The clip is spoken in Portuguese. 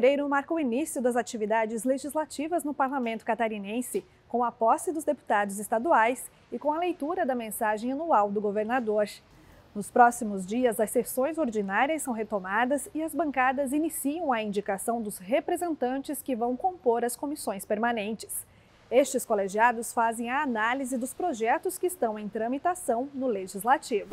Fevereiro marca o início das atividades legislativas no Parlamento catarinense, com a posse dos deputados estaduais e com a leitura da mensagem anual do governador. Nos próximos dias, as sessões ordinárias são retomadas e as bancadas iniciam a indicação dos representantes que vão compor as comissões permanentes. Estes colegiados fazem a análise dos projetos que estão em tramitação no Legislativo.